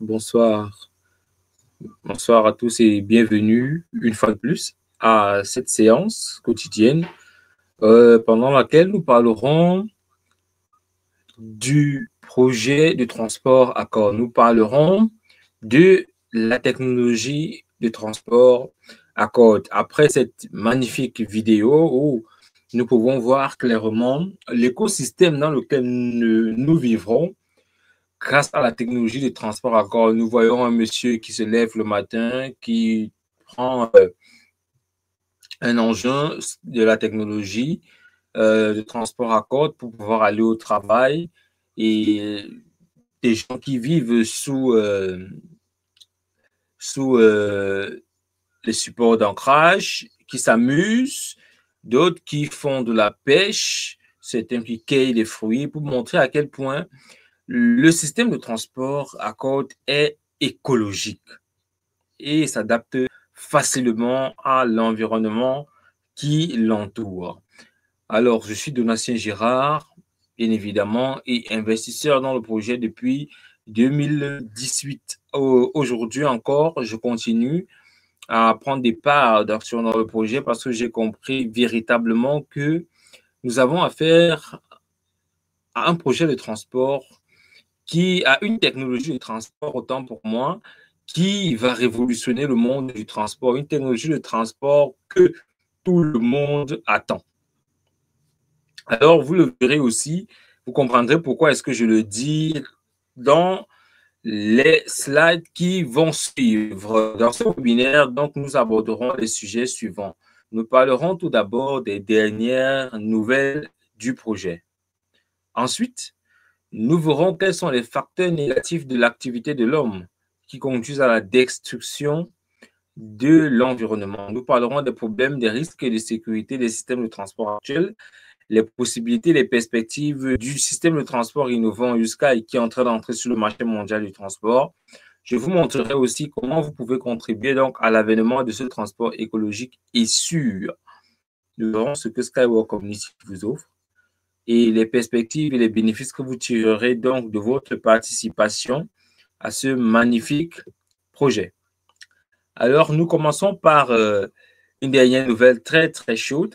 Bonsoir à tous et bienvenue une fois de plus à cette séance quotidienne pendant laquelle nous parlerons du projet de transport accord. Nous parlerons de la technologie de transport accord. Après cette magnifique vidéo où nous pouvons voir clairement l'écosystème dans lequel nous vivrons grâce à la technologie de transport accord, nous voyons un monsieur qui se lève le matin, qui prend un engin de la technologie de transport accord pour pouvoir aller au travail, et des gens qui vivent sous, les supports d'ancrage, qui s'amusent, d'autres qui font de la pêche, certains qui cueillent des fruits, pour montrer à quel point le système de transport à cordes est écologique et s'adapte facilement à l'environnement qui l'entoure. Alors, je suis Donatien Gérard, bien évidemment, et investisseur dans le projet depuis 2018. Aujourd'hui encore, je continue à prendre des parts d'action dans le projet parce que j'ai compris véritablement que nous avons affaire à un projet de transport qui a une technologie de transport, autant pour moi, qui va révolutionner le monde du transport, une technologie de transport que tout le monde attend. Alors, vous le verrez aussi, vous comprendrez pourquoi est-ce que je le dis dans les slides qui vont suivre. Dans ce webinaire, donc, nous aborderons les sujets suivants. Nous parlerons tout d'abord des dernières nouvelles du projet. Ensuite, nous verrons quels sont les facteurs négatifs de l'activité de l'homme qui conduisent à la destruction de l'environnement. Nous parlerons des problèmes, des risques et de sécurité des systèmes de transport actuels, les possibilités, les perspectives du système de transport innovant USCAI qui est en train d'entrer sur le marché mondial du transport. Je vous montrerai aussi comment vous pouvez contribuer donc à l'avènement de ce transport écologique et sûr. Nous verrons ce que Sky World Community vous offre et les perspectives et les bénéfices que vous tirerez donc de votre participation à ce magnifique projet. Alors, nous commençons par une dernière nouvelle très, très chaude.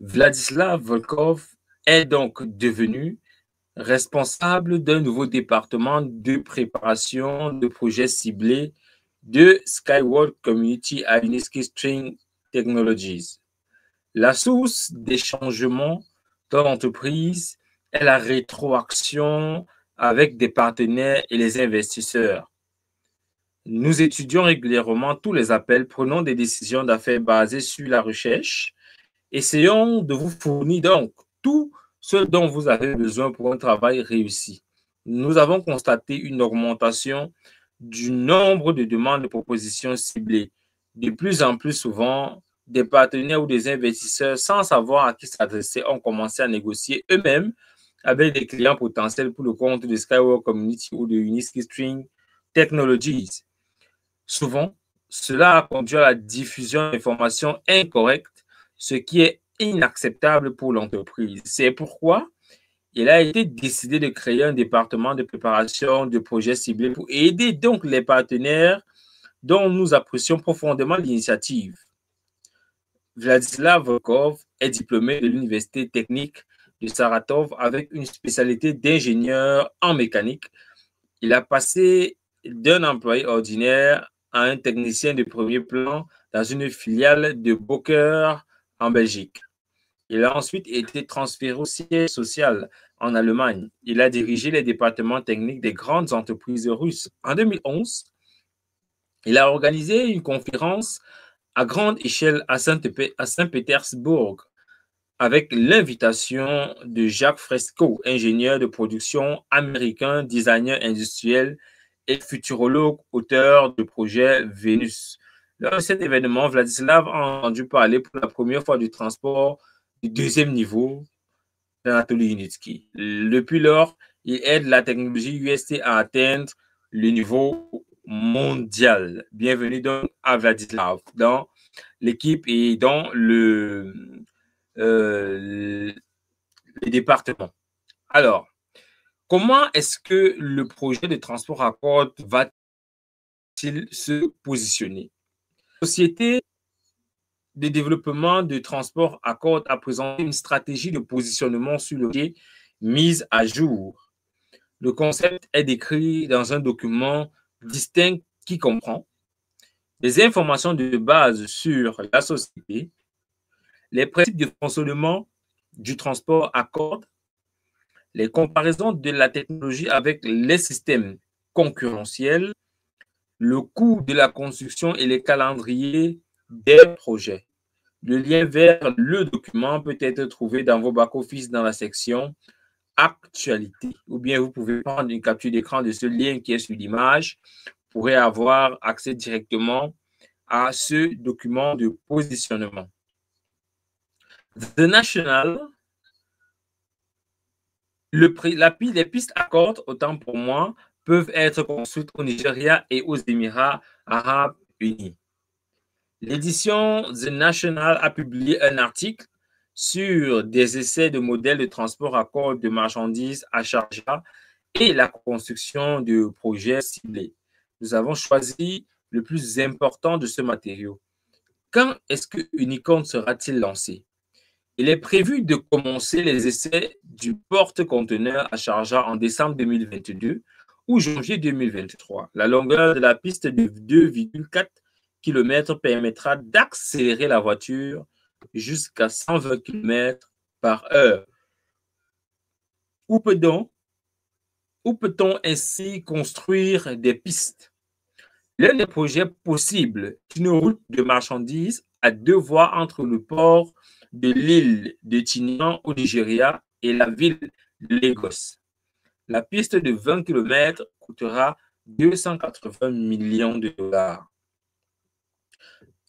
Vladislav Volkov est donc devenu responsable d'un nouveau département de préparation de projets ciblés de Sky World Community à Unitsky String Technologies. La source des changements dans l'entreprise est la rétroaction avec des partenaires et les investisseurs. Nous étudions régulièrement tous les appels, prenons des décisions d'affaires basées sur la recherche. Essayons de vous fournir donc tout ce dont vous avez besoin pour un travail réussi. Nous avons constaté une augmentation du nombre de demandes de propositions ciblées. De plus en plus souvent, des partenaires ou des investisseurs, sans savoir à qui s'adresser, ont commencé à négocier eux-mêmes avec des clients potentiels pour le compte de Sky World Community ou de Unitsky String Technologies. Souvent, cela a conduit à la diffusion d'informations incorrectes, ce qui est inacceptable pour l'entreprise. C'est pourquoi il a été décidé de créer un département de préparation de projets ciblés pour aider donc les partenaires dont nous apprécions profondément l'initiative. Vladislav Volkov est diplômé de l'Université technique de Saratov avec une spécialité d'ingénieur en mécanique. Il a passé d'un employé ordinaire à un technicien de premier plan dans une filiale de Bocker en Belgique. Il a ensuite été transféré au siège social en Allemagne. Il a dirigé les départements techniques des grandes entreprises russes. En 2011, il a organisé une conférence à grande échelle à Saint-Pétersbourg, avec l'invitation de Jacques Fresco, ingénieur de production américain, designer industriel et futurologue, auteur du projet Vénus. Lors de cet événement, Vladislav a entendu parler pour la première fois du transport du deuxième niveau d'Anatoly Unitsky. Depuis lors, il aide la technologie UST à atteindre le niveau mondial. Bienvenue donc à Vladislav dans l'équipe et dans le département. Alors, Comment est-ce que le projet de transport à cordes va-t-il se positionner? La société de développement de transport à cordes a présenté une stratégie de positionnement sur le quai mise à jour. Le concept est décrit dans un document distinct qui comprend les informations de base sur la société, les principes de fonctionnement du transport à cordes, les comparaisons de la technologie avec les systèmes concurrentiels, le coût de la construction et les calendriers des projets. Le lien vers le document peut être trouvé dans vos back-office dans la section Actualité, ou bien vous pouvez prendre une capture d'écran de ce lien qui est sur l'image. Vous pourrez avoir accès directement à ce document de positionnement. The National, les pistes à cordes, autant pour moi, peuvent être construites au Nigeria et aux Émirats Arabes Unis. L'édition The National a publié un article sur des essais de modèles de transport à cordes de marchandises à Sharjah et la construction de projets ciblés. Nous avons choisi le plus important de ce matériau. Quand est-ce que Unicorn sera-t-il lancé? Il est prévu de commencer les essais du porte-conteneur à Sharjah en décembre 2022 ou janvier 2023. La longueur de la piste de 2,4 km permettra d'accélérer la voiture jusqu'à 120 km par heure. Où peut-on ainsi construire des pistes? L'un des projets possibles est une route de marchandises à deux voies entre le port de l'île de Tinian au Nigeria et la ville de Lagos. La piste de 20 km coûtera 280 millions de dollars.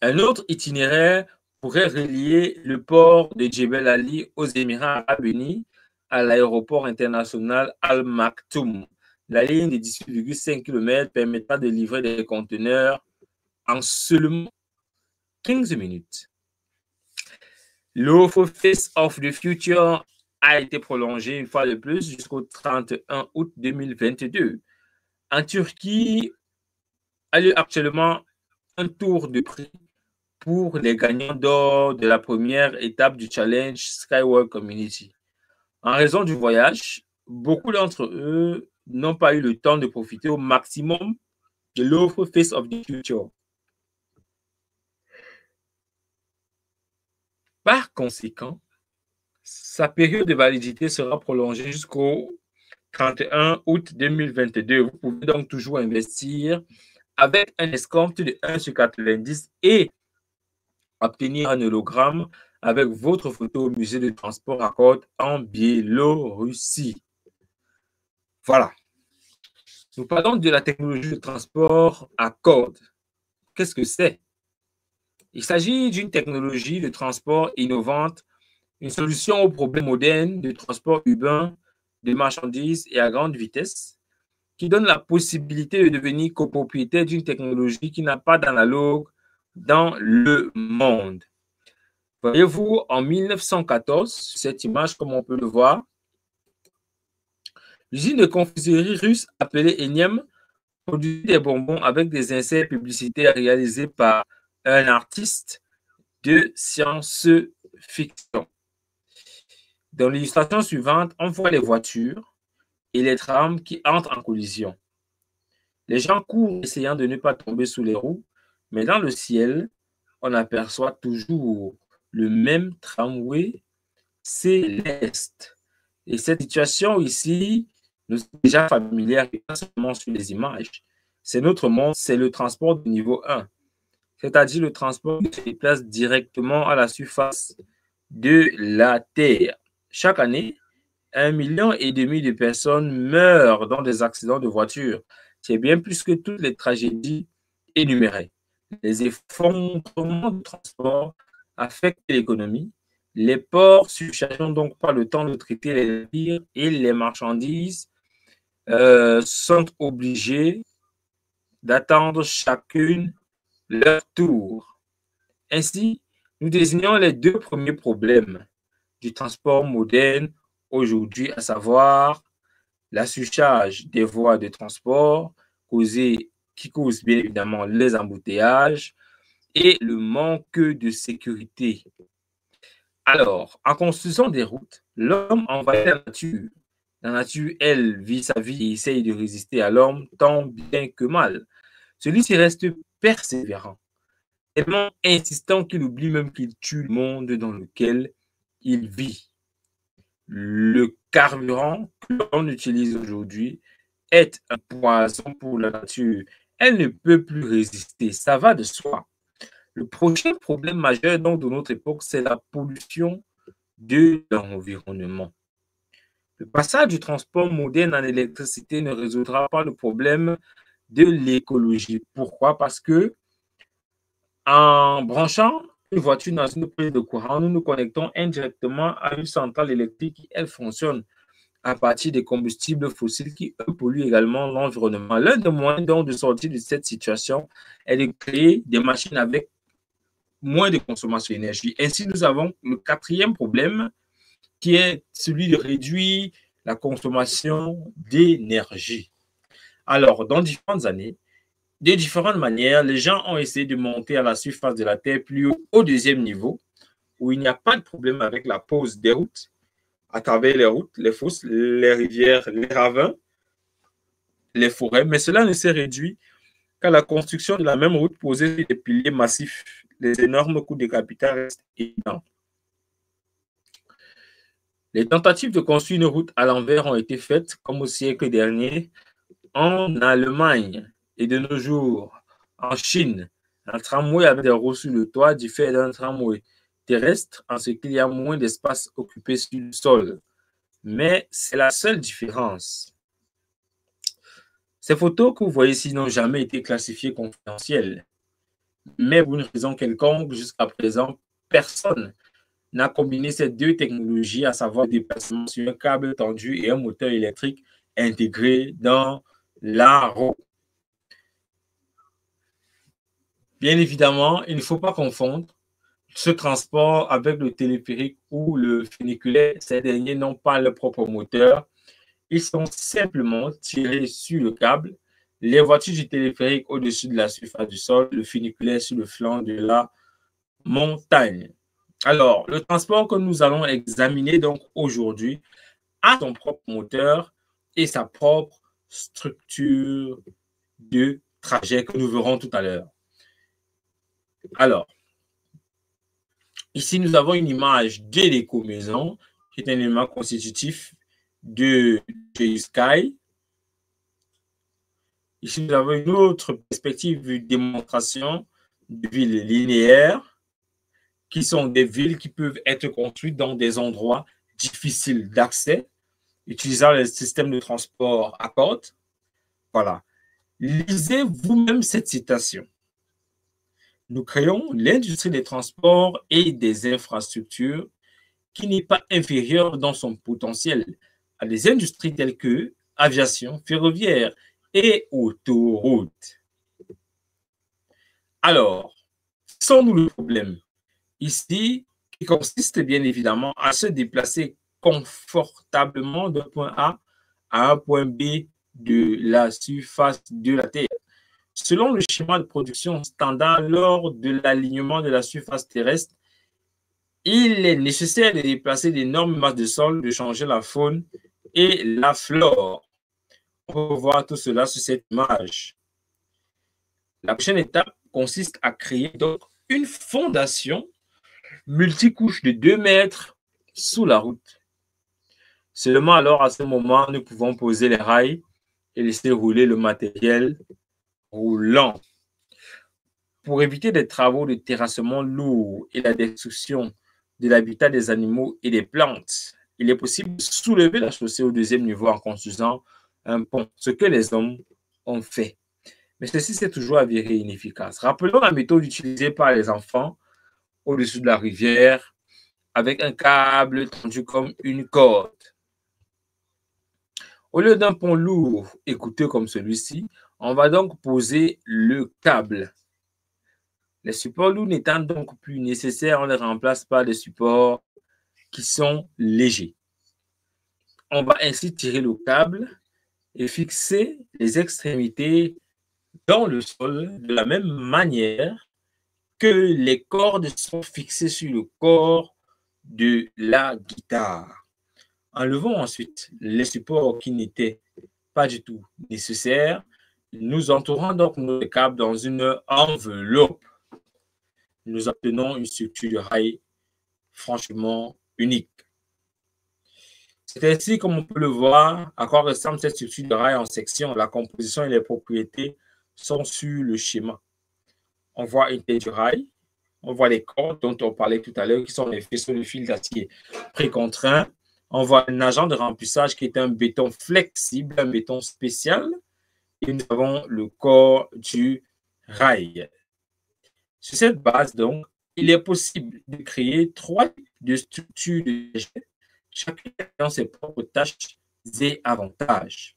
Un autre itinéraire pourrait relier le port de Jebel Ali aux Émirats Arabes Unis à l'aéroport international Al-Maktoum. La ligne de 18,5 km permettra de livrer des conteneurs en seulement 15 minutes. L'Office of the Future a été prolongé une fois de plus jusqu'au 31 août 2022. En Turquie, a lieu actuellement un tour de prix pour les gagnants d'or de la première étape du challenge Sky World Community. En raison du voyage, beaucoup d'entre eux n'ont pas eu le temps de profiter au maximum de l'offre Face of the Future. Par conséquent, sa période de validité sera prolongée jusqu'au 31 août 2022. Vous pouvez donc toujours investir avec un escompte de 1/90 et obtenir un hologramme avec votre photo au musée de transport à cordes en Biélorussie. Voilà. Nous parlons de la technologie de transport à cordes. Qu'est-ce que c'est? Il s'agit d'une technologie de transport innovante, une solution aux problèmes modernes de transport urbain, de marchandises et à grande vitesse, qui donne la possibilité de devenir copropriétaire d'une technologie qui n'a pas d'analogue dans le monde. Voyez-vous, en 1914, cette image, comme on peut le voir, l'usine de confiserie russe appelée Enyem produit des bonbons avec des inserts publicitaires réalisés par un artiste de science-fiction. Dans l'illustration suivante, on voit les voitures et les trams qui entrent en collision. Les gens courent essayant de ne pas tomber sous les roues, mais dans le ciel, on aperçoit toujours le même tramway céleste. Et cette situation ici, nous sommes déjà familières, pas seulement sur les images. C'est notre monde, c'est le transport de niveau 1, c'est-à-dire le transport qui se déplace directement à la surface de la Terre. Chaque année, 1,5 million de personnes meurent dans des accidents de voiture. C'est bien plus que toutes les tragédies énumérées. Les effondrements de transport affectent l'économie. Les ports surchargent donc pas le temps de traiter les navires et les marchandises sont obligés d'attendre chacune leur tour. Ainsi, nous désignons les deux premiers problèmes du transport moderne aujourd'hui, à savoir la surcharge des voies de transport qui cause bien évidemment les embouteillages et le manque de sécurité. Alors, en construisant des routes, l'homme envahit la nature. La nature, elle, vit sa vie et essaye de résister à l'homme tant bien que mal. Celui-ci reste persévérant, tellement insistant qu'il oublie même qu'il tue le monde dans lequel il vit. Le carburant que l'on utilise aujourd'hui est un poison pour la nature. Elle ne peut plus résister, ça va de soi. Le prochain problème majeur donc de notre époque, c'est la pollution de l'environnement. Le passage du transport moderne en électricité ne résoudra pas le problème de l'écologie. Pourquoi? Parce que en branchant une voiture dans une prise de courant, nous nous connectons indirectement à une centrale électrique qui, elle, fonctionne à partir des combustibles fossiles qui, eux, polluent également l'environnement. L'un des moyens donc de sortir de cette situation est de créer des machines avec moins de consommation d'énergie. Ainsi, nous avons le quatrième problème qui est celui de réduire la consommation d'énergie. Alors, dans différentes années, de différentes manières, les gens ont essayé de monter à la surface de la Terre plus haut, au deuxième niveau, où il n'y a pas de problème avec la pose des routes, à travers les routes, les fosses, les rivières, les ravins, les forêts. Mais cela ne s'est réduit qu'à la construction de la même route posée sur des piliers massifs. Les énormes coûts de capital restent énormes. Les tentatives de construire une route à l'envers ont été faites, comme au siècle dernier, en Allemagne. Et de nos jours, en Chine, un tramway avec des roues sur le toit diffère d'un tramway terrestre en ce qu'il y a moins d'espace occupé sur le sol. Mais c'est la seule différence. Ces photos que vous voyez ici n'ont jamais été classifiées confidentielles. Mais pour une raison quelconque, jusqu'à présent, personne n'a combiné ces deux technologies, à savoir le déplacement sur un câble tendu et un moteur électrique intégré dans la roue. Bien évidemment, il ne faut pas confondre ce transport avec le téléphérique ou le funiculaire. Ces derniers n'ont pas leur propre moteur. Ils sont simplement tirés sur le câble. Les voitures du téléphérique au-dessus de la surface du sol, le funiculaire sur le flanc de la montagne. Alors, le transport que nous allons examiner donc aujourd'hui a son propre moteur et sa propre structure de trajet que nous verrons tout à l'heure. Alors, ici, nous avons une image de l'éco-maison, qui est un élément constitutif de Sky. Ici, nous avons une autre perspective de démonstration de villes linéaires, qui sont des villes qui peuvent être construites dans des endroits difficiles d'accès, utilisant le système de transport à cordes. Voilà. Lisez vous-même cette citation. Nous créons l'industrie des transports et des infrastructures qui n'est pas inférieure dans son potentiel à des industries telles que aviation, ferroviaire et autoroute. Alors, sommes-nous le problème ici qui consiste bien évidemment à se déplacer confortablement d'un point A à un point B de la surface de la Terre. Selon le schéma de production standard, lors de l'alignement de la surface terrestre, il est nécessaire de déplacer d'énormes masses de sol, de changer la faune et la flore. On peut voir tout cela sur cette image. La prochaine étape consiste à créer donc une fondation multicouche de 2 mètres sous la route. Seulement alors, à ce moment, nous pouvons poser les rails et laisser rouler le matériel roulant. Pour éviter des travaux de terrassement lourds et la destruction de l'habitat des animaux et des plantes, il est possible de soulever la chaussée au deuxième niveau en construisant un pont, ce que les hommes ont fait. Mais ceci s'est toujours avéré inefficace. Rappelons la méthode utilisée par les enfants au-dessus de la rivière avec un câble tendu comme une corde. Au lieu d'un pont lourd et coûteux comme celui-ci, on va donc poser le câble. Les supports lourds n'étant donc plus nécessaires, on les remplace par des supports qui sont légers. On va ainsi tirer le câble et fixer les extrémités dans le sol de la même manière que les cordes sont fixées sur le corps de la guitare. Enlevons ensuite les supports qui n'étaient pas du tout nécessaires. Nous entourons donc nos câbles dans une enveloppe. Nous obtenons une structure de rail franchement unique. C'est ainsi, comme on peut le voir, à quoi ressemble cette structure de rail en section. La composition et les propriétés sont sur le schéma. On voit une tête du rail, on voit les cordes dont on parlait tout à l'heure, qui sont les faisceaux de fil d'acier précontraint. On voit un agent de remplissage qui est un béton flexible, un béton spécial. Et nous avons le corps du rail. Sur cette base, donc, il est possible de créer trois types de structures de jet, chacune ayant ses propres tâches et avantages.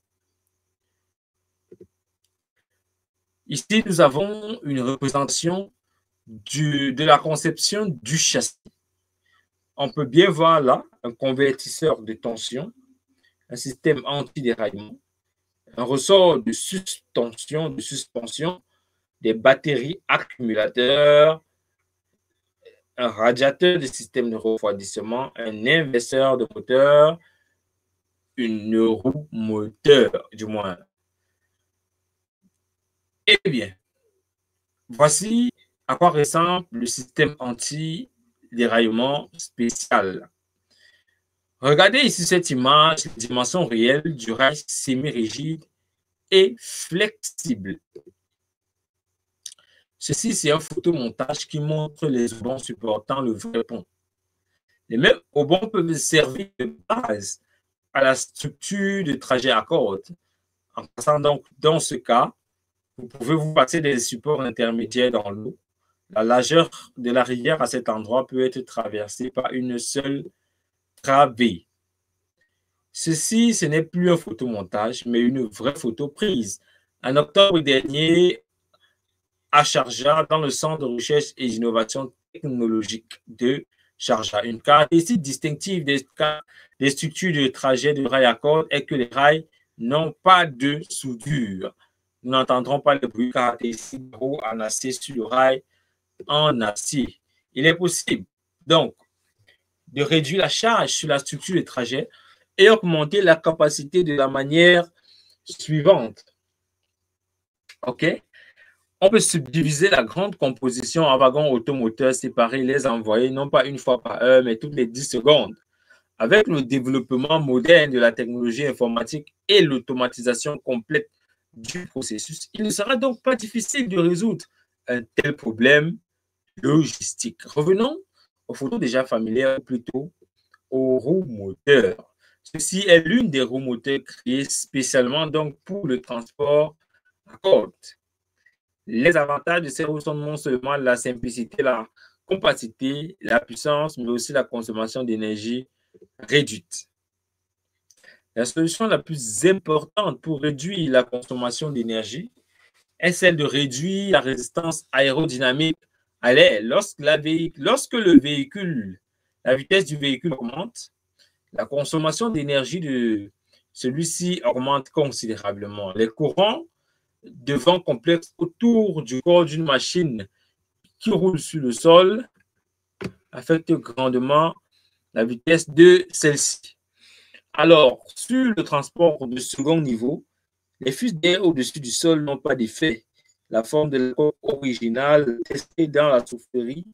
Ici, nous avons une représentation de la conception du châssis. On peut bien voir là un convertisseur de tension, un système anti-déraillement, un ressort de suspension, des batteries accumulateurs, un radiateur de système de refroidissement, un inverseur de moteur, une roue moteur, du moins. Eh bien, voici à quoi ressemble le système anti-déraillement spécial. Regardez ici cette image, les dimensions réelles du rail semi-rigide et flexible. Ceci, c'est un photomontage qui montre les haubans supportant le vrai pont. Les mêmes haubans peuvent servir de base à la structure de trajet à cordes. En passant donc dans ce cas, vous pouvez vous passer des supports intermédiaires dans l'eau. La largeur de la rivière à cet endroit peut être traversée par une seule travée. Ceci, ce n'est plus un photomontage, mais une vraie photo prise en octobre dernier à Sharjah, dans le Centre de recherche et d'innovation technologique de Sharjah. Une caractéristique distinctive des structures de trajet de rail à cordes est que les rails n'ont pas de soudure. Nous n'entendrons pas le bruit caractéristique de roues en acier sur le rail en acier. Il est possible donc de réduire la charge sur la structure de trajet et augmenter la capacité de la manière suivante. OK? On peut subdiviser la grande composition en wagons automoteurs séparés, les envoyer non pas une fois par heure, mais toutes les 10 secondes. Avec le développement moderne de la technologie informatique et l'automatisation complète du processus, il ne sera donc pas difficile de résoudre un tel problème logistique. Revenons aux photos déjà familières, ou plutôt aux roues moteurs. Ceci est l'une des roues moteurs créées spécialement donc pour le transport à cordes. Les avantages de ces roues sont non seulement la simplicité, la compacité, la puissance, mais aussi la consommation d'énergie réduite. La solution la plus importante pour réduire la consommation d'énergie est celle de réduire la résistance aérodynamique à l'air. Lorsque la vitesse du véhicule augmente, la consommation d'énergie de celui-ci augmente considérablement. Les courants de vent complexe autour du corps d'une machine qui roule sur le sol affecte grandement la vitesse de celle-ci. Alors, sur le transport de second niveau, les fuses d'air au-dessus du sol n'ont pas d'effet. La forme de la corde originale testée dans la chaufferie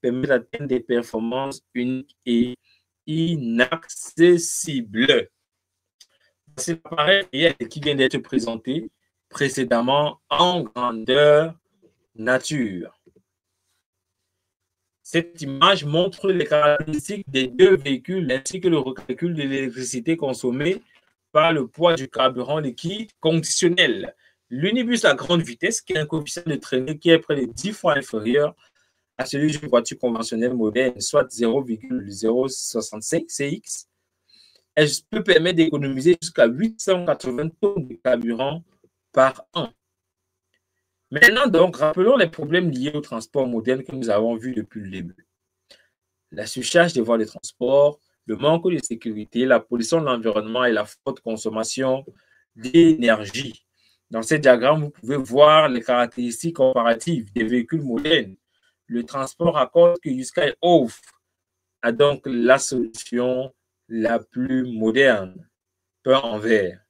permet d'atteindre des performances uniques et inaccessibles. C'est l'appareil qui vient d'être présenté précédemment en grandeur nature. Cette image montre les caractéristiques des deux véhicules ainsi que le recalcul de l'électricité consommée par le poids du carburant liquide conditionnel. L'unibus à grande vitesse, qui a un coefficient de traînée qui est près de 10 fois inférieur à celui d'une voiture conventionnelle moderne, soit 0,065 CX, elle peut permettre d'économiser jusqu'à 880 tonnes de carburant par an. Maintenant donc, rappelons les problèmes liés au transport moderne que nous avons vus depuis le début. La surcharge des voies de transport, le manque de sécurité, la pollution de l'environnement et la forte consommation l'énergie. Dans ce diagramme, vous pouvez voir les caractéristiques comparatives des véhicules modernes. Le transport à cordes que Unitsky offre a donc la solution la plus moderne, peu en verre.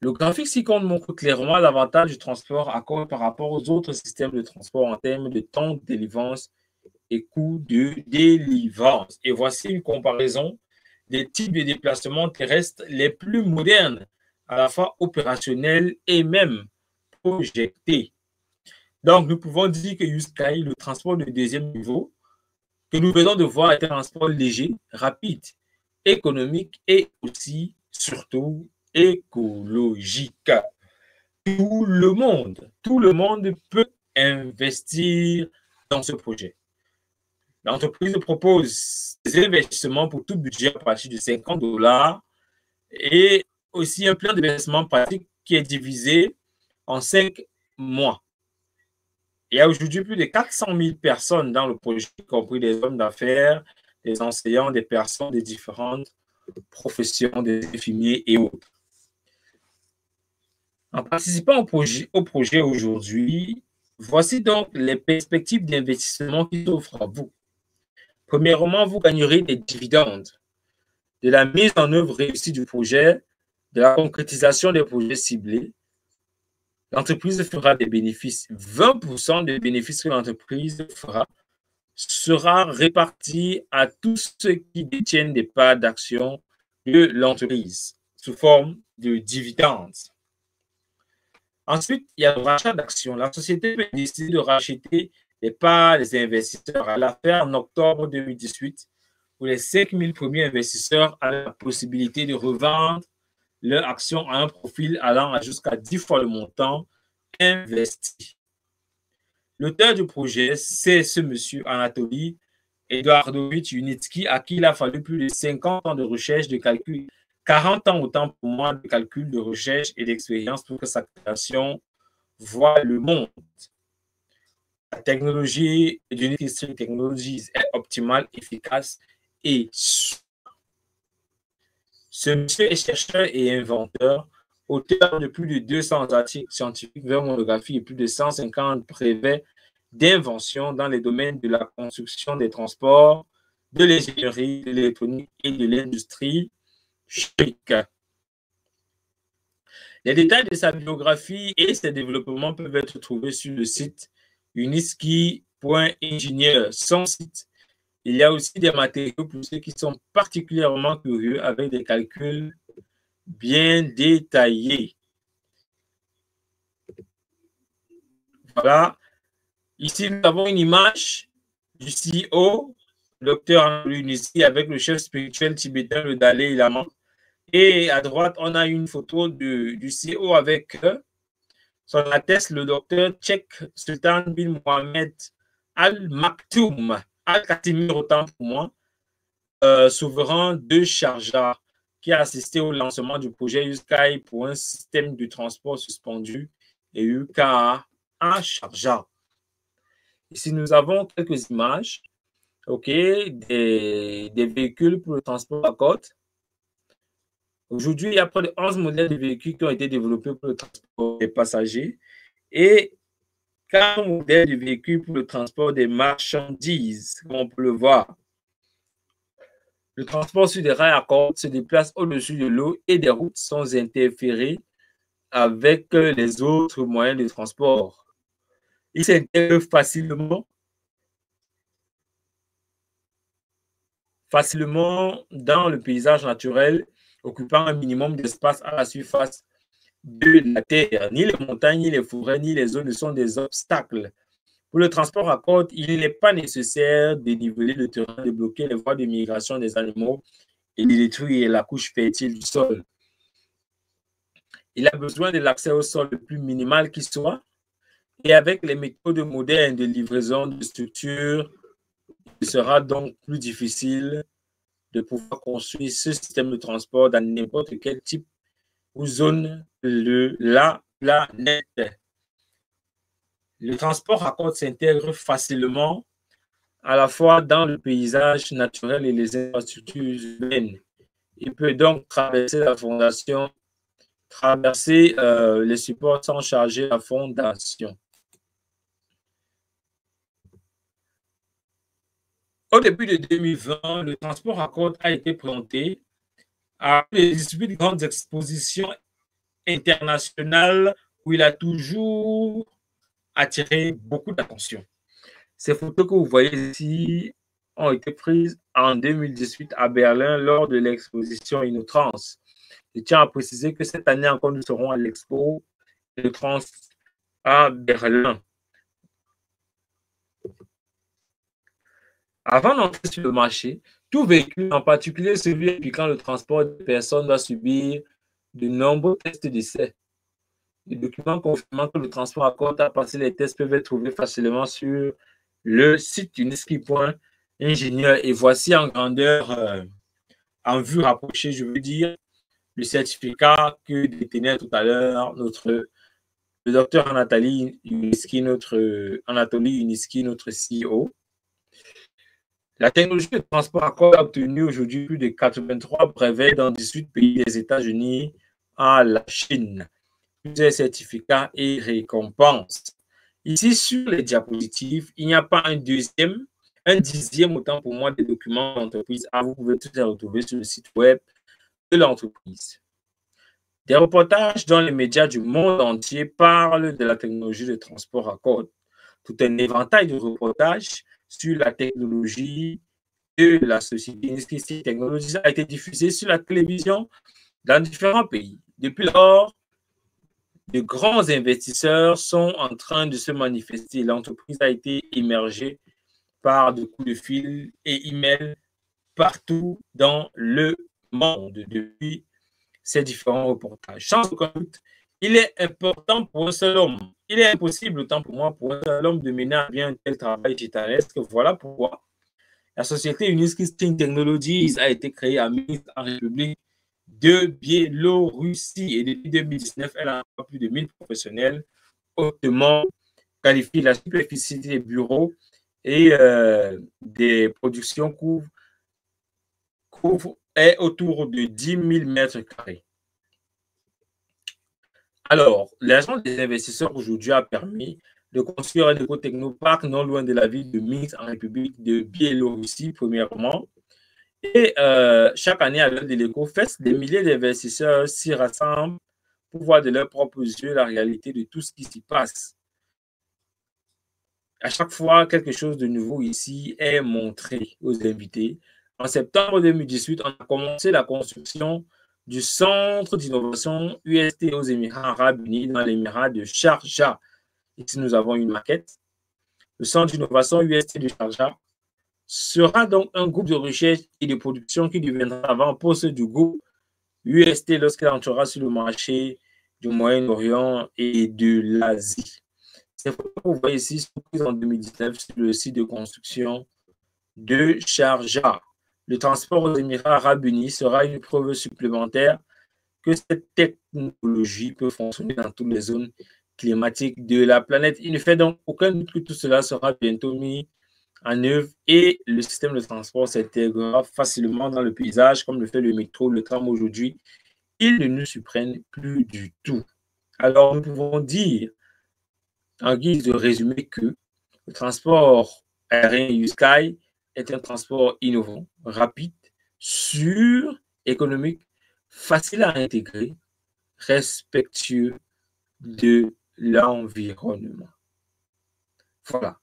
Le graphique ci-contre montre clairement l'avantage du transport à cordes par rapport aux autres systèmes de transport en termes de temps de délivrance et coût de délivrance. Et voici une comparaison des types de déplacements terrestres les plus modernes, à la fois opérationnels et même projetés. Donc, nous pouvons dire que Unitsky, le transport de deuxième niveau, que nous venons de voir, est un transport léger, rapide, économique et aussi, surtout, écologique. Tout le monde peut investir dans ce projet. L'entreprise propose des investissements pour tout budget à partir de $50 et aussi un plan d'investissement pratique qui est divisé en 5 mois. Il y a aujourd'hui plus de 400 000 personnes dans le projet, y compris des hommes d'affaires, des enseignants, des personnes de différentes professions, des infirmiers et autres. En participant au projet aujourd'hui, voici donc les perspectives d'investissement qui s'offrent à vous. Premièrement, vous gagnerez des dividendes de la mise en œuvre réussie du projet, de la concrétisation des projets ciblés. L'entreprise fera des bénéfices. 20% des bénéfices que l'entreprise fera sera réparti à tous ceux qui détiennent des parts d'action de l'entreprise sous forme de dividendes. Ensuite, il y a le rachat d'actions. La société peut décider de racheter les parts des investisseurs. À la fin, en octobre 2018, où les 5000 premiers investisseurs ont la possibilité de revendre leur action à un profil allant jusqu'à 10 fois le montant investi. L'auteur du projet, c'est ce monsieur Anatoly Unitsky, à qui il a fallu plus de 50 ans de recherche, de calcul, 40 ans autant pour moi de calcul, de recherche et d'expérience pour que sa création voie le monde. La technologie d'Unitsky String Technologies est optimale, efficace et sûre. Ce monsieur est chercheur et inventeur, auteur de plus de 200 articles scientifiques, 20 monographies et plus de 150 brevets d'invention dans les domaines de la construction, des transports, de l'ingénierie, de l'électronique et de l'industrie chimique. Les détails de sa biographie et ses développements peuvent être trouvés sur le site unitsky.ingénieur. Son site. Il y a aussi des matériaux pour ceux qui sont particulièrement curieux avec des calculs bien détaillés. Voilà. Ici, nous avons une image du CEO, docteur Anatoly Unitsky, avec le chef spirituel tibétain, le Dalai Lama. Et à droite, on a une photo du CEO avec son atteste, le docteur tchèque Sultan Bin Mohamed Al-Maktoum. Al-Katimir, autant pour moi, souverain de Sharjah, qui a assisté au lancement du projet Unitsky pour un système de transport suspendu et UKA à Sharjah. Ici, nous avons quelques images des véhicules pour le transport à côte. Aujourd'hui, il y a près de 11 modèles de véhicules qui ont été développés pour le transport des passagers et 4 modèles de véhicules pour le transport des marchandises, comme on peut le voir. Le transport sur des rails à cordes se déplace au-dessus de l'eau et des routes sans interférer avec les autres moyens de transport. Il s'intègre facilement dans le paysage naturel, occupant un minimum d'espace à la surface de la terre. Ni les montagnes, ni les forêts, ni les zones ne sont des obstacles. Pour le transport à cordes, il n'est pas nécessaire de niveler le terrain, de bloquer les voies de migration des animaux et de détruire la couche fertile du sol. Il a besoin de l'accès au sol le plus minimal qui soit et avec les méthodes modernes de livraison de structures, il sera donc plus difficile de pouvoir construire ce système de transport dans n'importe quel type ou zone de la planète. Le transport à cordes s'intègre facilement à la fois dans le paysage naturel et les infrastructures urbaines. Il peut donc traverser la fondation, traverser les supports sans charger la fondation. Au début de 2020, le transport à cordes a été présenté à les 18 grandes expositions internationales où il a toujours attiré beaucoup d'attention. Ces photos que vous voyez ici ont été prises en 2018 à Berlin lors de l'exposition InnoTrans. Je tiens à préciser que cette année encore, nous serons à l'expo InnoTrans à Berlin. Avant d'entrer sur le marché, tout véhicule, en particulier celui impliquant le transport de personnes, doit subir de nombreux tests d'essai. Les documents confirmant que le transport à cordes a passé les tests peuvent être trouvés facilement sur le site unitsky.ingénieur. Et voici en grandeur, en vue rapprochée, je veux dire, le certificat que détenait tout à l'heure le docteur Anatoly Unitsky, notre CEO. La technologie de transport à cordes a obtenu aujourd'hui plus de 83 brevets dans 18 pays, des États-Unis à la Chine. Plusieurs certificats et récompenses. Ici, sur les diapositives, il n'y a pas un dixième autant pour moi des documents de l'entreprise. Ah, vous pouvez tous les retrouver sur le site web de l'entreprise. Des reportages dans les médias du monde entier parlent de la technologie de transport à cordes. Tout un éventail de reportages sur la technologie de la société Unitsky String Technologies a été diffusée sur la télévision dans différents pays. Depuis lors, de grands investisseurs sont en train de se manifester. L'entreprise a été émergée par des coups de fil et email partout dans le monde depuis ces différents reportages. Sans aucun doute, il est important pour un seul homme. Il est impossible, autant pour moi, pour un seul homme de mener à bien un tel travail titanesque. Voilà pourquoi la société Unitsky String Technologies a été créée à Minsk, en République de Biélorussie, et depuis 2019, elle a plus de 1000 professionnels hautement qualifiés. La superficie des bureaux et des productions est autour de 10 000 mètres carrés. Alors, l'argent des investisseurs aujourd'hui a permis de construire un nouveau technoparc non loin de la ville de Minsk en République de Biélorussie, premièrement. Et chaque année, à l'heure de l'Eco-Fest, des milliers d'investisseurs s'y rassemblent pour voir de leurs propres yeux la réalité de tout ce qui s'y passe. À chaque fois, quelque chose de nouveau ici est montré aux invités. En septembre 2018, on a commencé la construction du centre d'innovation UST aux Émirats Arabes Unis, dans l'émirat de Sharjah. Ici, nous avons une maquette. Le centre d'innovation UST de Sharjah sera donc un groupe de recherche et de production qui deviendra avant-poste du groupe UST lorsqu'il entrera sur le marché du Moyen-Orient et de l'Asie. Ces photos que vous voyez ici sont prises en 2019 sur le site de construction de Sharjah. Le transport aux Émirats Arabes Unis sera une preuve supplémentaire que cette technologie peut fonctionner dans toutes les zones climatiques de la planète. Il ne fait donc aucun doute que tout cela sera bientôt mis en œuvre et le système de transport s'intégrera facilement dans le paysage, comme le fait le métro, le tram aujourd'hui. Ils ne nous surprennent plus du tout. Alors, nous pouvons dire, en guise de résumé, que le transport aérien USky est un transport innovant, rapide, sûr, économique, facile à intégrer, respectueux de l'environnement. Voilà.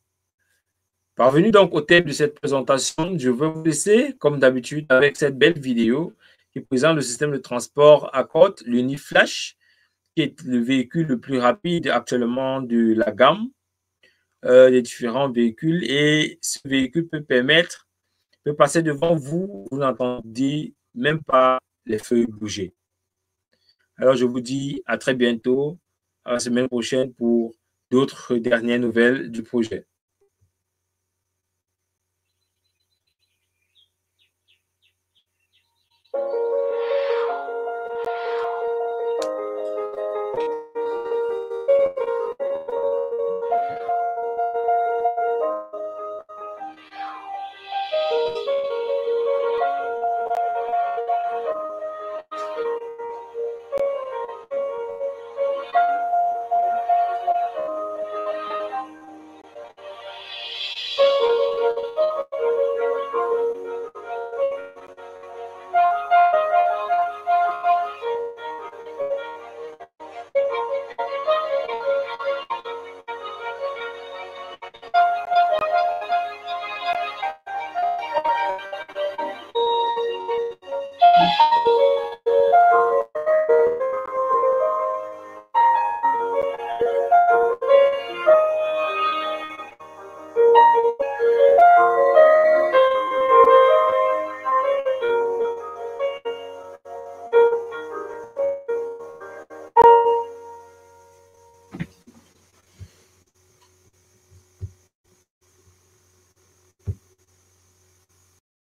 Parvenu donc au thème de cette présentation, je veux vous laisser, comme d'habitude, avec cette belle vidéo qui présente le système de transport à cordes, l'UniFlash, qui est le véhicule le plus rapide actuellement de la gamme des différents véhicules. Et ce véhicule peut passer devant vous, vous n'entendez même pas les feuilles bouger. Alors, je vous dis à très bientôt, à la semaine prochaine pour d'autres dernières nouvelles du projet.